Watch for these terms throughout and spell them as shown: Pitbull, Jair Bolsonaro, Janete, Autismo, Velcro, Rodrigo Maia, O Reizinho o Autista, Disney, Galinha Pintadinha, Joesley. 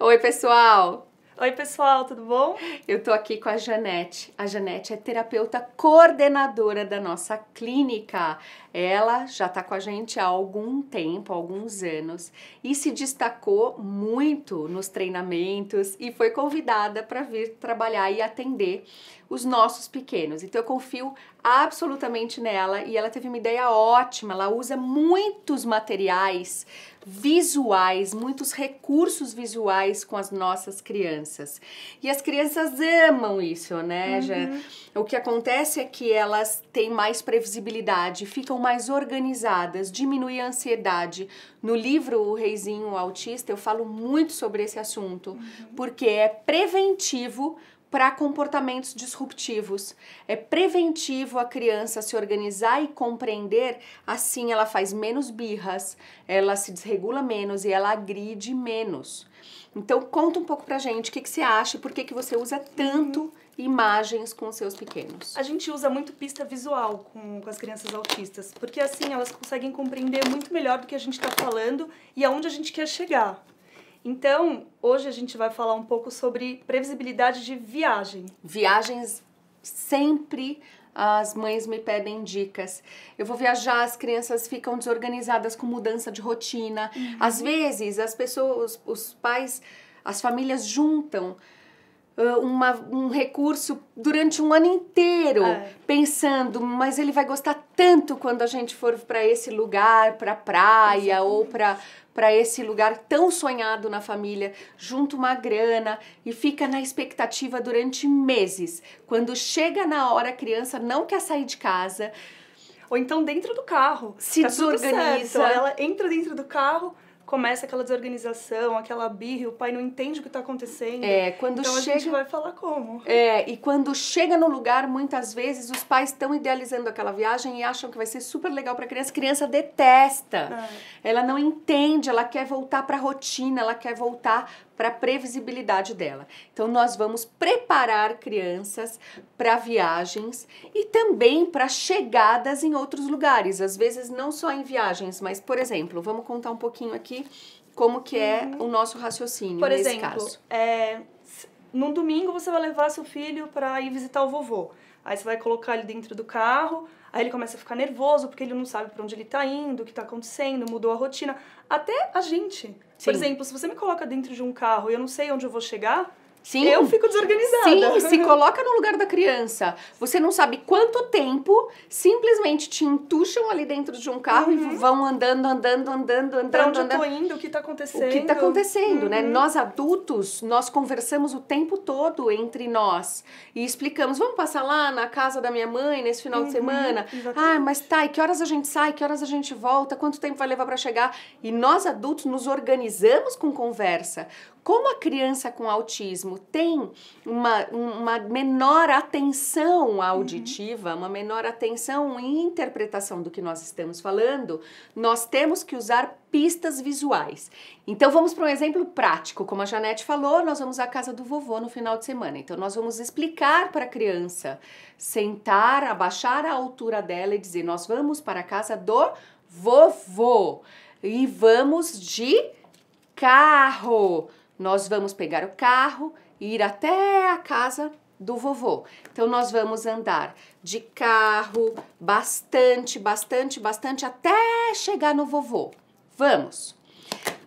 Oi, pessoal! Oi, pessoal, tudo bom? Eu tô aqui com a Janete. A Janete é terapeuta coordenadora da nossa clínica. Ela já tá com a gente há algum tempo, há alguns anos, e se destacou muito nos treinamentos e foi convidada para vir trabalhar e atender os nossos pequenos. Então eu confio absolutamente nela e ela teve uma ideia ótima. Ela usa muitos materiais visuais, muitos recursos visuais com as nossas crianças. E as crianças amam isso, né, Jé? O que acontece é que elas têm mais previsibilidade, ficam mais organizadas, diminuem a ansiedade. No livro O Reizinho o Autista, eu falo muito sobre esse assunto, porque é preventivo para comportamentos disruptivos. É preventivo a criança se organizar e compreender, assim ela faz menos birras, ela se desregula menos e ela agride menos. Então conta um pouco pra gente o que você acha e por que você usa tanto imagens com seus pequenos. A gente usa muito pista visual com as crianças autistas, porque assim elas conseguem compreender muito melhor do que a gente está falando e aonde a gente quer chegar. Então, hoje a gente vai falar um pouco sobre previsibilidade de viagem. Viagens, sempre as mães me pedem dicas. Eu vou viajar, as crianças ficam desorganizadas com mudança de rotina. Às vezes, as pessoas, os pais, as famílias juntam um recurso durante um ano inteiro, pensando, mas ele vai gostar tanto quando a gente for para esse lugar, para praia, ou para esse lugar tão sonhado na família, junta uma grana e fica na expectativa durante meses. Quando chega na hora, a criança não quer sair de casa. Ou então dentro do carro. Se desorganiza. Ela entra dentro do carro, começa aquela desorganização, aquela birra, o pai não entende o que está acontecendo. Então a gente vai falar como. E quando chega no lugar, muitas vezes os pais estão idealizando aquela viagem e acham que vai ser super legal para a criança detesta. Ela não entende, ela quer voltar para a rotina, ela quer voltar para a previsibilidade dela. Então nós vamos preparar crianças para viagens e também para chegadas em outros lugares, às vezes não só em viagens, mas, por exemplo, vamos contar um pouquinho aqui como que é o nosso raciocínio nesse caso. Por exemplo, num domingo você vai levar seu filho para ir visitar o vovô. Aí você vai colocar ele dentro do carro, aí ele começa a ficar nervoso porque ele não sabe para onde ele tá indo, o que tá acontecendo, mudou a rotina. Até a gente. Sim. Por exemplo, se você me coloca dentro de um carro e eu não sei onde eu vou chegar, eu fico desorganizada. Sim, se coloca no lugar da criança. Você não sabe quanto tempo, simplesmente te entucham ali dentro de um carro e vão andando. Pra onde eu tô indo, o que tá acontecendo. O que tá acontecendo, né? Nós adultos, nós conversamos o tempo todo entre nós e explicamos, vamos passar lá na casa da minha mãe nesse final de semana? Ah, mas tá, e que horas a gente sai, que horas a gente volta, quanto tempo vai levar pra chegar? E nós adultos nos organizamos com conversa. Como a criança com autismo tem uma menor atenção auditiva, uma menor atenção em interpretação do que nós estamos falando, nós temos que usar pistas visuais. Então vamos para um exemplo prático. Como a Janete falou, nós vamos à casa do vovô no final de semana. Então nós vamos explicar para a criança, sentar, abaixar a altura dela e dizer, nós vamos para a casa do vovô e vamos de carro. Nós vamos pegar o carro e ir até a casa do vovô. Então, nós vamos andar de carro bastante até chegar no vovô. Vamos!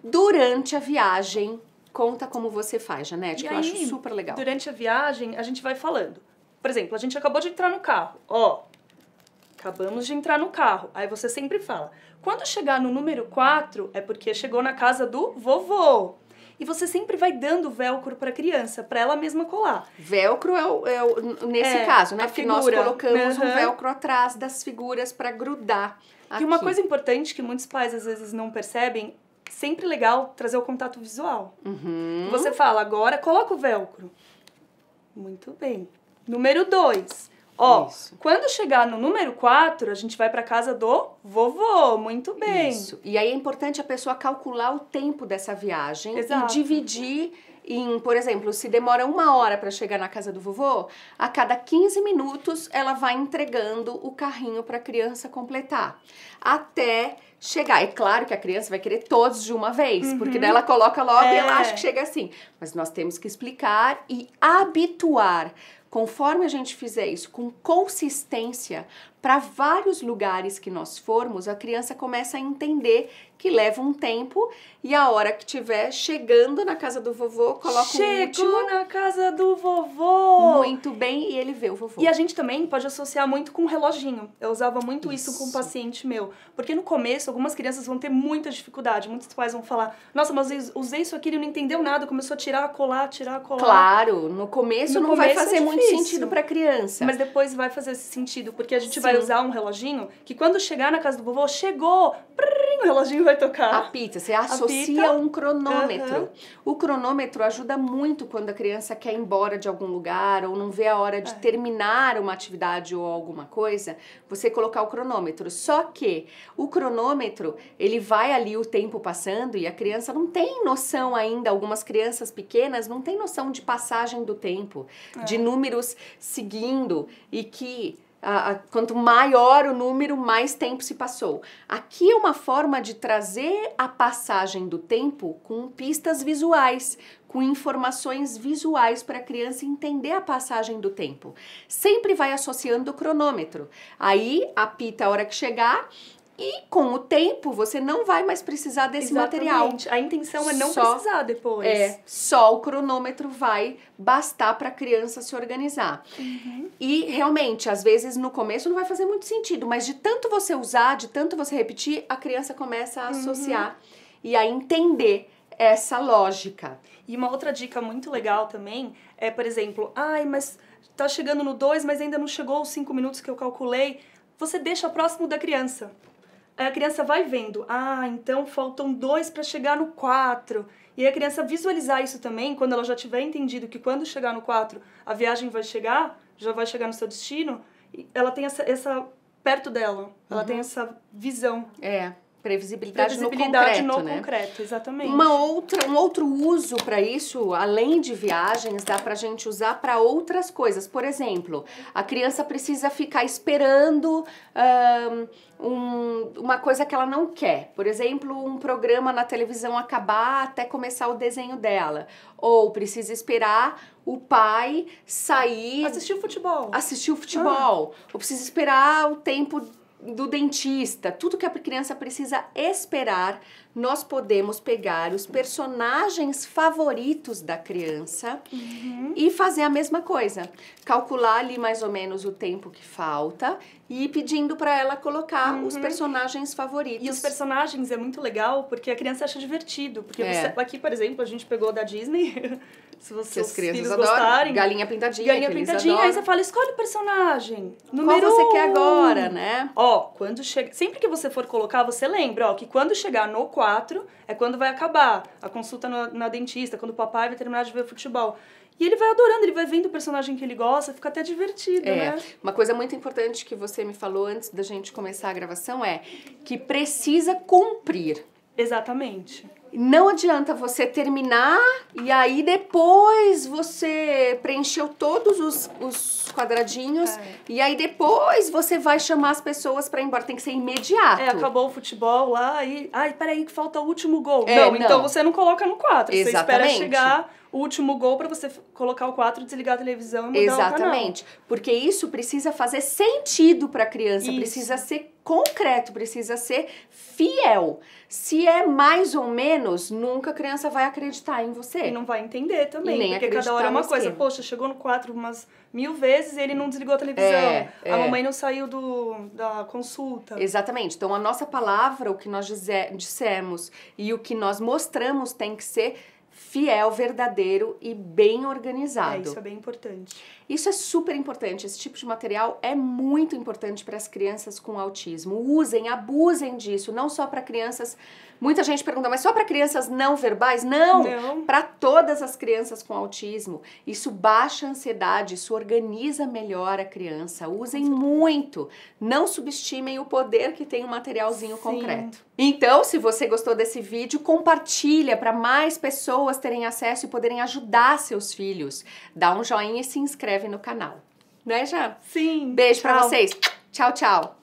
Durante a viagem, conta como você faz, Janete, que eu acho super legal. Durante a viagem, a gente vai falando. Por exemplo, a gente acabou de entrar no carro. Ó, acabamos de entrar no carro. Aí você sempre fala, quando chegar no número 4, é porque chegou na casa do vovô. E você sempre vai dando velcro para a criança, para ela mesma colar. Velcro nesse caso, né? Porque nós colocamos um velcro atrás das figuras para grudar. E uma coisa importante que muitos pais às vezes não percebem, sempre legal trazer o contato visual. Você fala agora, coloca o velcro. Muito bem. Número 2. Ó, quando chegar no número 4, a gente vai pra casa do vovô, muito bem. Isso, e aí é importante a pessoa calcular o tempo dessa viagem e dividir em, por exemplo, se demora 1 hora para chegar na casa do vovô, a cada 15 minutos ela vai entregando o carrinho para a criança completar, até chegar. É claro que a criança vai querer todos de uma vez, porque daí ela coloca logo e ela acha que chega assim. Mas nós temos que explicar e habituar. Conforme a gente fizer isso com consistência, para vários lugares que nós formos, a criança começa a entender que leva um tempo e a hora que tiver chegando na casa do vovô, coloca Chegou na casa do vovô! Muito bem, e ele vê o vovô. E a gente também pode associar muito com o reloginho. Eu usava muito isso com um paciente meu. Porque no começo, algumas crianças vão ter muita dificuldade. Muitos pais vão falar, nossa, mas eu usei isso aqui, ele não entendeu nada, começou a tirar, colar. Claro, no começo não vai fazer muito sentido para criança. Mas depois vai fazer esse sentido, porque a gente vai usar um reloginho que quando chegar na casa do vovô, chegou, o reloginho vai tocar. Apita, você associa um cronômetro. O cronômetro ajuda muito quando a criança quer ir embora de algum lugar ou não vê a hora de terminar uma atividade ou alguma coisa, você colocar o cronômetro. Só que o cronômetro, ele vai ali o tempo passando e a criança não tem noção ainda, algumas crianças pequenas não tem noção de passagem do tempo, de números seguindo e que quanto maior o número, mais tempo se passou. Aqui é uma forma de trazer a passagem do tempo com pistas visuais, com informações visuais para a criança entender a passagem do tempo. Sempre vai associando o cronômetro. Aí apita a hora que chegar e com o tempo você não vai mais precisar desse material. A intenção é não precisar depois. Só o cronômetro vai bastar para a criança se organizar. E realmente, às vezes no começo não vai fazer muito sentido, mas de tanto você usar, de tanto você repetir, a criança começa a associar e a entender essa lógica. E uma outra dica muito legal também é, por exemplo, ai, mas tá chegando no 2, mas ainda não chegou os 5 minutos que eu calculei. Você deixa próximo da criança. Aí a criança vai vendo, ah, então faltam 2 para chegar no 4. E aí a criança visualizar isso também, quando ela já tiver entendido que quando chegar no 4 a viagem vai chegar, já vai chegar no seu destino, ela tem essa perto dela, ela tem essa visão. Previsibilidade no concreto, exatamente. Um outro uso para isso, além de viagens, dá para a gente usar para outras coisas. Por exemplo, a criança precisa ficar esperando uma coisa que ela não quer. Por exemplo, um programa na televisão acabar até começar o desenho dela. Ou precisa esperar o pai sair... Assistir o futebol. Ou precisa esperar o tempo do dentista, tudo que a criança precisa esperar, nós podemos pegar os personagens favoritos da criança e fazer a mesma coisa. Calcular ali mais ou menos o tempo que falta e ir pedindo para ela colocar os personagens favoritos. E os personagens é muito legal porque a criança acha divertido. Porque você, aqui, por exemplo, a gente pegou da Disney, se vocês filhos gostarem. Galinha Pintadinha. Galinha Pintadinha, aí você fala, escolhe o personagem. Qual você quer agora, né? Ó, quando chega... Sempre que você for colocar, você lembra, ó, que quando chegar no 4 é quando vai acabar a consulta na dentista, quando o papai vai terminar de ver futebol. E ele vai adorando, ele vai vendo o personagem que ele gosta, fica até divertido, né? Uma coisa muito importante que você me falou antes da gente começar a gravação é que precisa cumprir. Exatamente. Não adianta você terminar e aí depois você preencheu todos os quadradinhos e aí depois você vai chamar as pessoas pra ir embora. Tem que ser imediato. Acabou o futebol lá e... Ai, peraí que falta o último gol. Não, então você não coloca no 4. Exatamente. Você espera chegar o último gol pra você colocar o 4, desligar a televisão e mudar o canal. Exatamente. Porque isso precisa fazer sentido pra criança. Isso. Precisa ser concreto, precisa ser fiel. Se é mais ou menos, nunca a criança vai acreditar em você. E não vai entender também, porque cada hora é uma coisa. Poxa, chegou no 4 umas 1000 vezes e ele não desligou a televisão. A mamãe não saiu da consulta. Exatamente. Então a nossa palavra, o que nós dissemos e o que nós mostramos tem que ser fiel, verdadeiro e bem organizado. Isso é bem importante. Isso é super importante. Esse tipo de material é muito importante para as crianças com autismo. Usem, abusem disso. Não só para crianças... Muita gente pergunta, mas só para crianças não verbais? Não. Para todas as crianças com autismo. Isso baixa a ansiedade, isso organiza melhor a criança. Usem muito. Não subestimem o poder que tem o materialzinho concreto. Então, se você gostou desse vídeo, compartilha para mais pessoas. terem acesso e poderem ajudar seus filhos. Dá um joinha e se inscreve no canal. Né, Jan? Sim. Beijo pra vocês. Tchau, tchau.